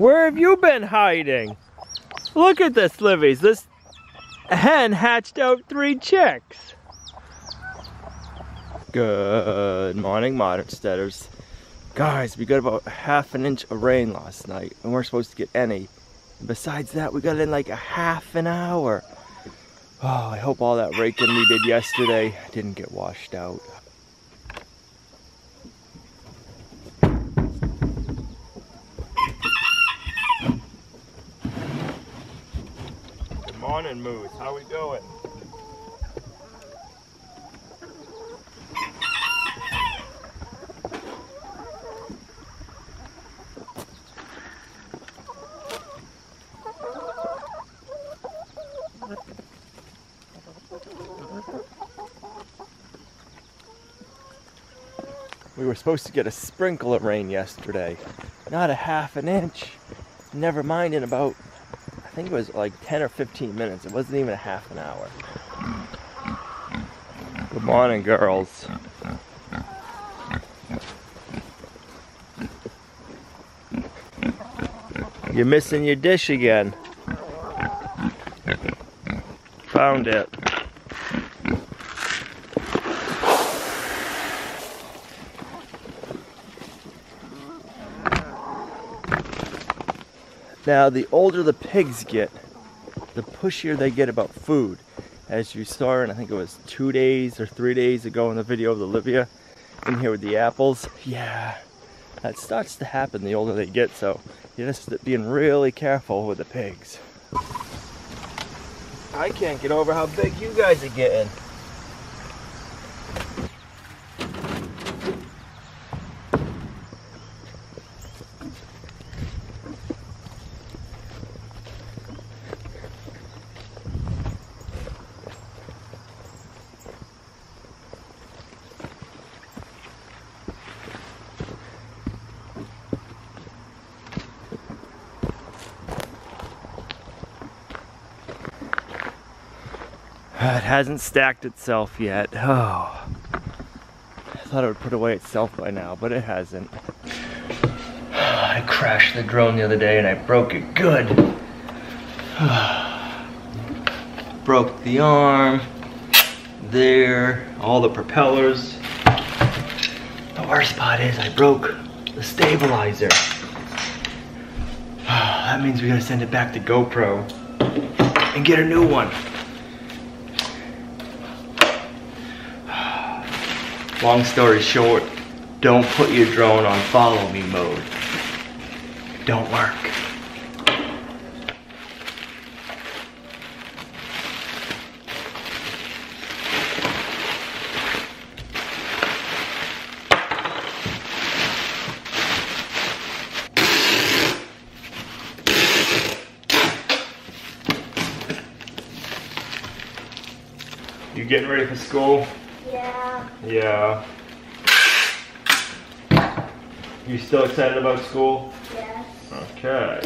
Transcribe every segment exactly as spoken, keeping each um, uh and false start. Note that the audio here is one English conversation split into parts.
Where have you been hiding? Look at this, Livies. This hen hatched out three chicks. Good morning, modern steaders. Guys, we got about half an inch of rain last night, and we're supposed to get any. And besides that, we got in like a half an hour. Oh, I hope all that raking we did yesterday didn't get washed out. Good morning, Moose. How we doing? We were supposed to get a sprinkle of rain yesterday, not a half an inch. Never mind, in about, I think it was like ten or fifteen minutes. It wasn't even a half an hour. Good morning, girls. You're missing your dish again. Found it. Now, the older the pigs get, the pushier they get about food. As you saw, and I think it was two days or three days ago in the video of Olivia, in here with the apples. Yeah, that starts to happen the older they get, so you're just being really careful with the pigs. I can't get over how big you guys are getting. It hasn't stacked itself yet. Oh, I thought it would put away itself by now, but it hasn't. I crashed the drone the other day and I broke it good. Broke the arm, there, all the propellers. The worst part is I broke the stabilizer. That means we gotta send it back to GoPro and get a new one. Long story short, don't put your drone on follow me mode. It don't work. You getting ready for school? Yeah. Yeah. You still excited about school? Yes. Okay.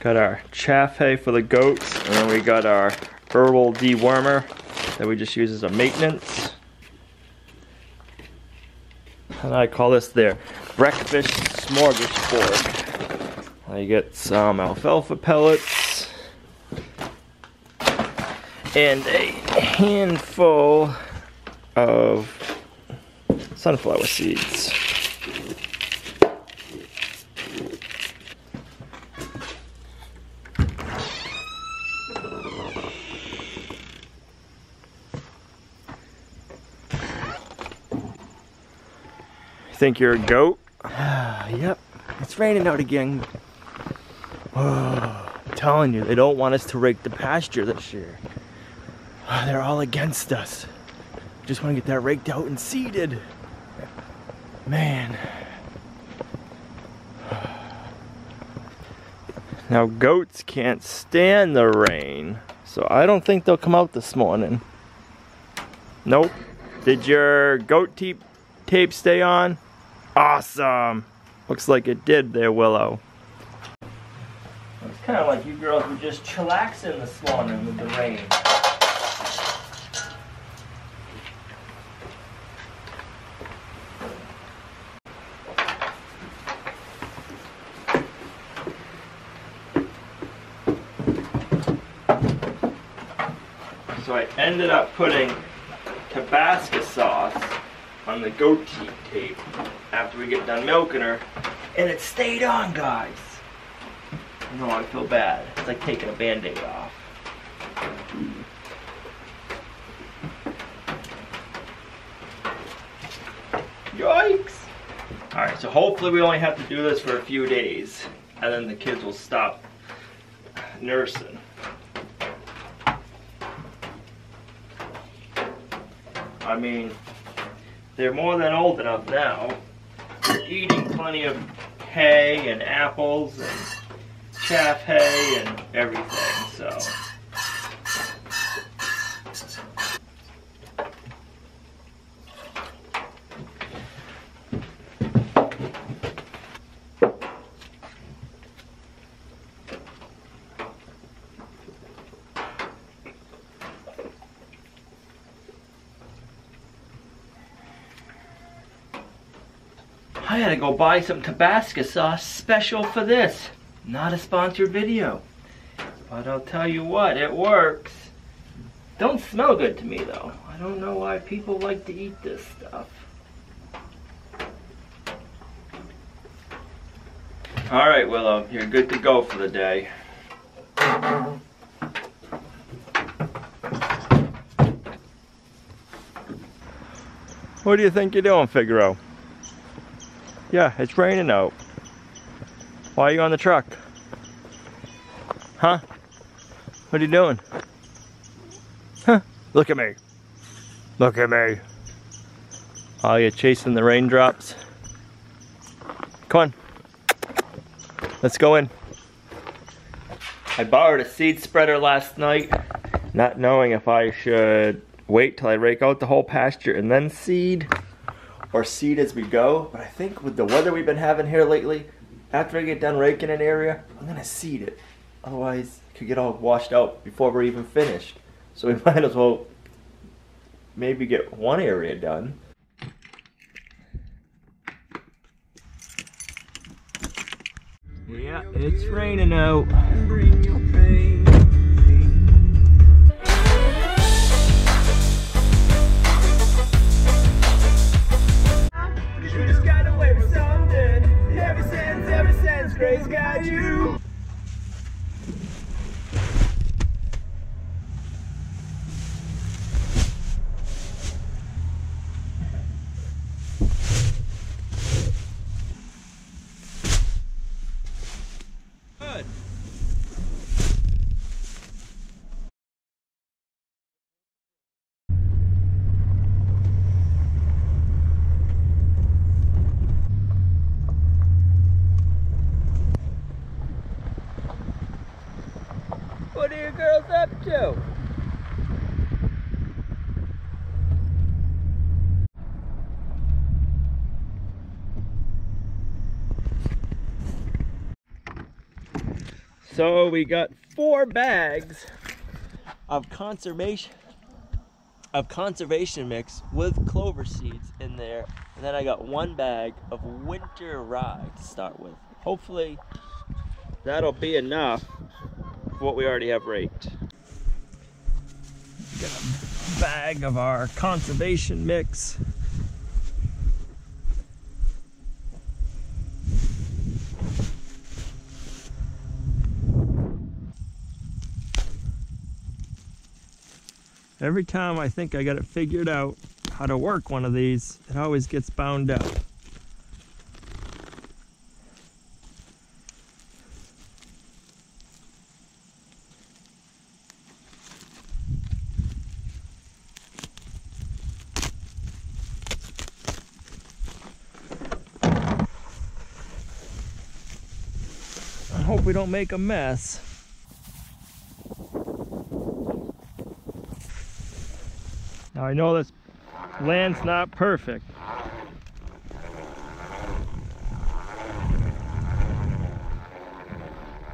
Got our chaff hay for the goats, and then we got our herbal dewormer that we just use as a maintenance. And I call this their breakfast smorgasbord. I get some alfalfa pellets and a handful of sunflower seeds. Think you're a goat? Yep, it's raining out again. Oh, I'm telling you, they don't want us to rake the pasture this year. Oh, they're all against us. Just want to get that raked out and seeded. Man. Now, goats can't stand the rain, so I don't think they'll come out this morning. Nope. Did your goat tape, tape stay on? Awesome. Looks like it did there, Willow. Kind of like you girls were just chillaxing this morning with the rain. So I ended up putting Tabasco sauce on the goatee tape after we get done milking her, and it stayed on, guys. No, I feel bad. It's like taking a band-aid off. Yikes! Alright, so hopefully we only have to do this for a few days, and then the kids will stop nursing. I mean, they're more than old enough now. They're eating plenty of hay and apples and chaff hay and everything, so. I had to go buy some Tabasco sauce special for this. Not a sponsored video. But I'll tell you what, it works. Don't smell good to me though. I don't know why people like to eat this stuff. Alright Willow, you're good to go for the day. What do you think you're doing, Figaro? Yeah, it's raining out. Why are you on the truck? Huh? What are you doing? Huh? Look at me. Look at me. Oh, you're chasing the raindrops. Come on. Let's go in. I borrowed a seed spreader last night, not knowing if I should wait till I rake out the whole pasture and then seed, or seed as we go, but I think with the weather we've been having here lately, after I get done raking an area, I'm gonna seed it. Otherwise, it could get all washed out before we're even finished. So we might as well maybe get one area done. Yeah, it's raining out. Bring your pain. Grace got you. Good. What are you girls up to? So we got four bags of conservation of conservation mix with clover seeds in there, and then I got one bag of winter rye to start with. Hopefully that'll be enough. What we already have raked. Got a bag of our conservation mix. Every time I think I got it figured out how to work one of these, it always gets bound up. Hope we don't make a mess. Now I know this land's not perfect.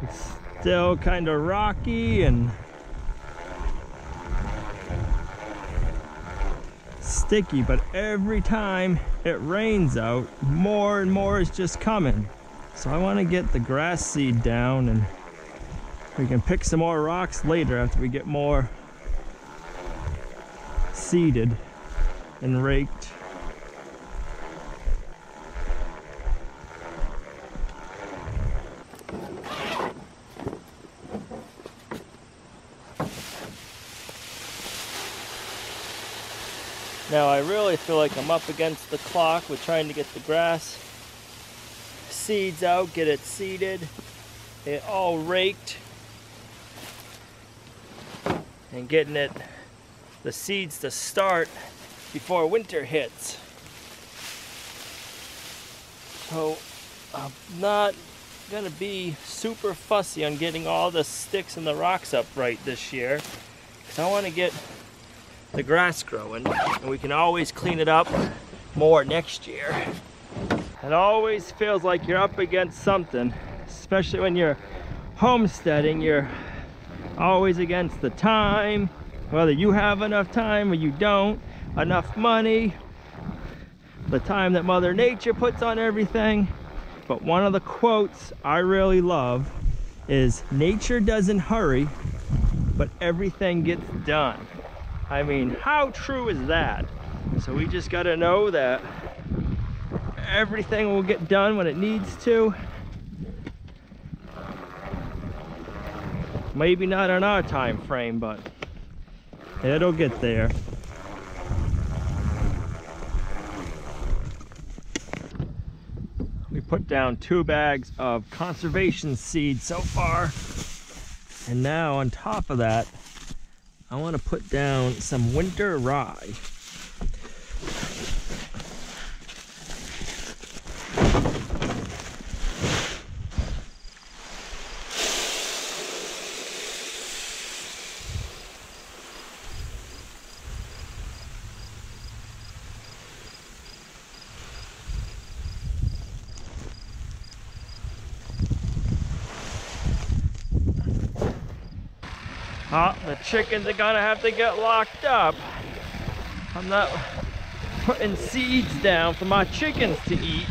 It's still kind of rocky and sticky, but every time it rains out, more and more is just coming. So I want to get the grass seed down, and we can pick some more rocks later after we get more seeded and raked. Now I really feel like I'm up against the clock with trying to get the grass seeds out, get it seeded, it all raked, and getting it, the seeds to start before winter hits. So I'm not gonna be super fussy on getting all the sticks and the rocks up right this year, because I wanna get the grass growing, and we can always clean it up more next year. It always feels like you're up against something, especially when you're homesteading. You're always against the time, whether you have enough time or you don't, enough money, the time that Mother Nature puts on everything. But one of the quotes I really love is, "Nature doesn't hurry, but everything gets done." I mean, how true is that? So we just gotta know that everything will get done when it needs to. Maybe not on our time frame, but it'll get there. We put down two bags of conservation seed so far. And now on top of that, I want to put down some winter rye. Oh, the chickens are gonna have to get locked up. I'm not putting seeds down for my chickens to eat.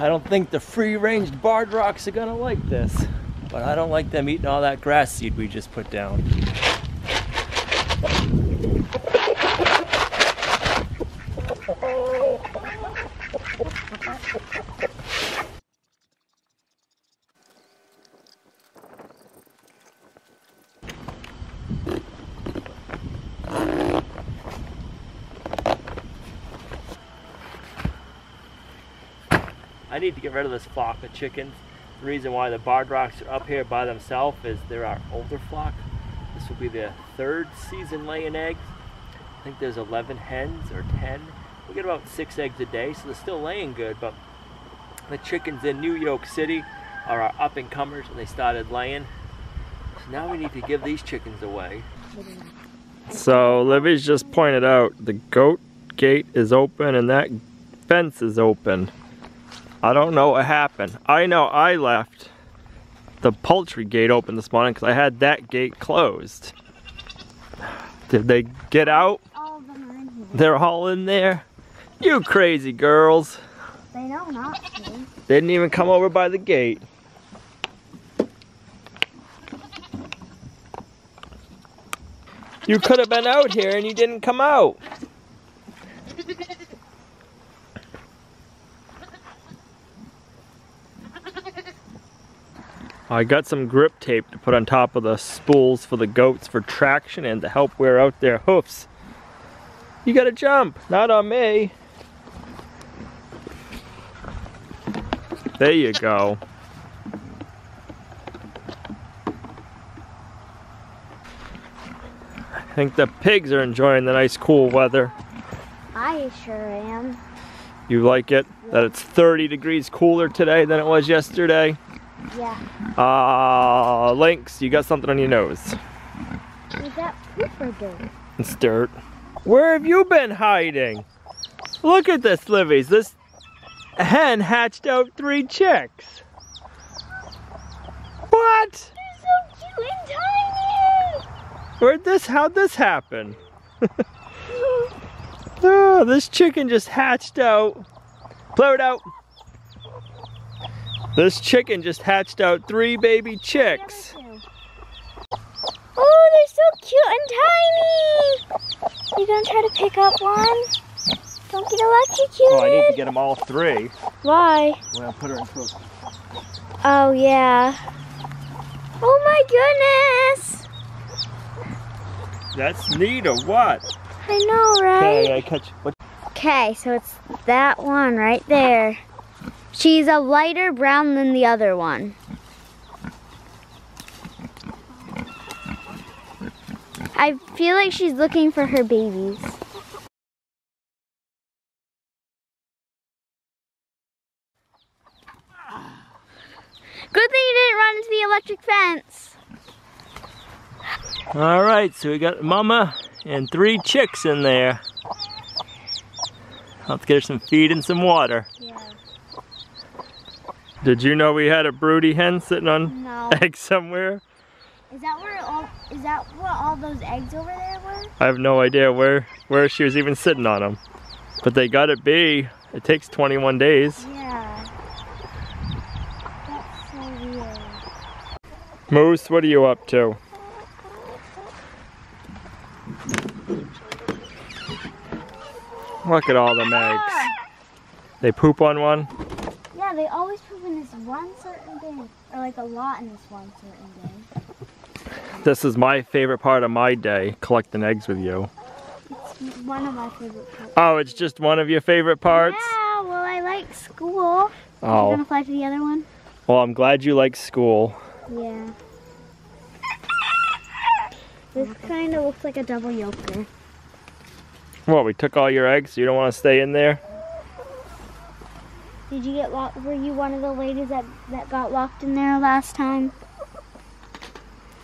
I don't think the free-range barred rocks are gonna like this, but I don't like them eating all that grass seed we just put down. I need to get rid of this flock of chickens. The reason why the barred rocks are up here by themselves is they're our older flock. This will be their third season laying eggs. I think there's eleven hens or ten. We get about six eggs a day, so they're still laying good, but the chickens in New York City are our up-and-comers, and they started laying. So now we need to give these chickens away. So Livy's just pointed out the goat gate is open and that fence is open. I don't know what happened. I know I left the poultry gate open this morning because I had that gate closed. Did they get out? All of them are in here. They're all in there? You crazy girls. They know not to. They didn't even come over by the gate. You could have been out here and you didn't come out. I got some grip tape to put on top of the spools for the goats for traction and to help wear out their hoofs. You gotta jump, not on me. There you go. I think the pigs are enjoying the nice cool weather. I sure am. You like it? That it's thirty degrees cooler today than it was yesterday? Yeah. Uh, Lynx, you got something on your nose. Is that poop or dirt? It's dirt. Where have you been hiding? Look at this, Livy's. This hen hatched out three chicks. What? They're so cute and tiny. Where'd this, how'd this happen? Oh, this chicken just hatched out. Blowed out. This chicken just hatched out three baby chicks. Oh, they're so cute and tiny. You gonna try to pick up one? Don't get electrocuted. Oh, I need to get them all three. Why? Well, put her in close. Oh, yeah. Oh, my goodness. That's neat or what? I know, right? Okay, I catch. What? Okay, so it's that one right there. She's a lighter brown than the other one. I feel like she's looking for her babies. Good thing you didn't run into the electric fence. All right, so we got Mama and three chicks in there. Let's get her some feed and some water. Yeah. Did you know we had a broody hen sitting on no. eggs somewhere? Is that where all is that what all those eggs over there were? I have no idea where where she was even sitting on them, but they gotta be. It takes twenty-one days. Yeah. That's so weird. Moose, what are you up to? Look at all the eggs. They poop on one? Yeah, they always poop in this one certain day. Or like a lot in this one certain day. This is my favorite part of my day, collecting eggs with you. It's one of my favorite parts. Oh, it's just one of your favorite parts? Yeah, well I like school. Oh. Are you gonna fly to the other one? Well, I'm glad you like school. Yeah. This kind of looks like a double yolker. What, we took all your eggs, so you don't want to stay in there? Did you get locked? Were you one of the ladies that, that got locked in there last time?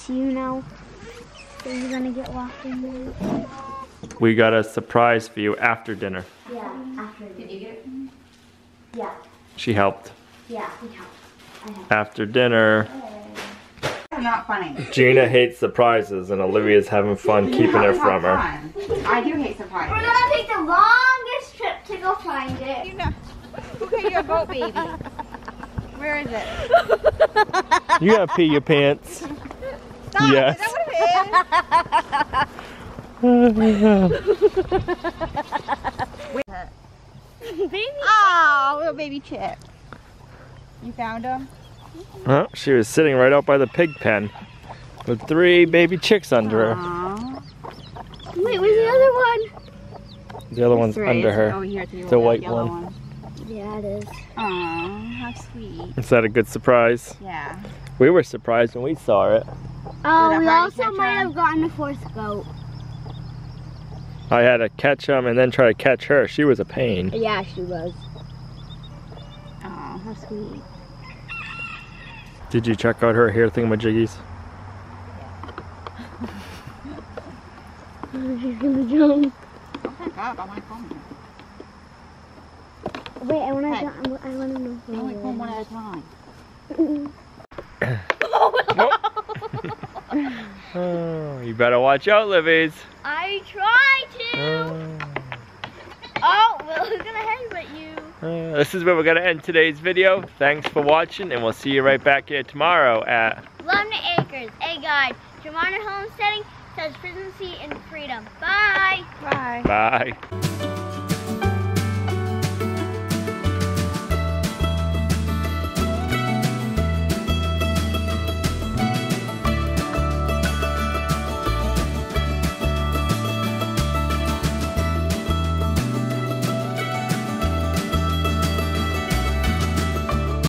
Do you know that you're going to get locked in there? We got a surprise for you after dinner. Yeah, after dinner. Did you get it? Yeah. She helped. Yeah, we helped. I helped. After dinner. Not funny. Gina hates surprises and Olivia's having fun keeping yeah, it from her. Fun. I do hate surprises. We're gonna take the longest trip to go find it. You know, okay, you're a boat baby. Where is it? You gotta pee your pants. Stop, yes. Is that what it is? Baby. Oh, little baby chick. You found him? Well, she was sitting right out by the pig pen with three baby chicks under her. Wait, where's the other one? The other one's under her. It's a white one. Yeah, it is. Aww, how sweet. Is that a good surprise? Yeah. We were surprised when we saw it. Oh, we also might have gotten a fourth goat. I had to catch him and then try to catch her. She was a pain. Yeah, she was. Aww, how sweet. Did you check out her hair thingamajiggies? Oh my god, I want to comb them. Wait, I want to know. I want to know. I only comb one at a time. Oh, you better watch out, Livies. I try to. Oh, oh well, who's gonna headbutt you? Uh, this is where we're going to end today's video. Thanks for watching, and we'll see you right back here tomorrow at Lumnah Acres, a guide to modern homesteading, such presidency and freedom. Bye! Bye! Bye!